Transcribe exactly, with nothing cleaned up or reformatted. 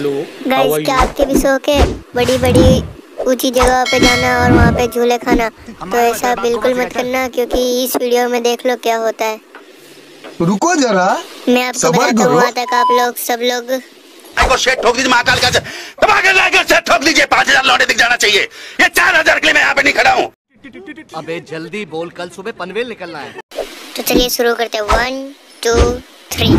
Guys क्या आपके भी शौक है बड़ी बड़ी ऊंची जगह पे जाना और वहाँ पे झूले खाना? तो ऐसा बिल्कुल मत करना, क्योंकि इस वीडियो में देख लो क्या होता है। रुको जरा, मैं आपको बताता हूँ। वहाँ तक आप लोग सब लोग को शेट ठोक दीजिए, महाकाल का तबाके लाकर शेट ठोक दीजिए। पाँच हजार लौटे दिख जाना चाहिए, ये चार हजार के लिए मैं यहाँ पे नहीं खड़ा हूँ। अबे जल्दी बोल, कल सुबह पनवेल निकलना है। तो चलिए शुरू करते हैं, वन टू थ्री।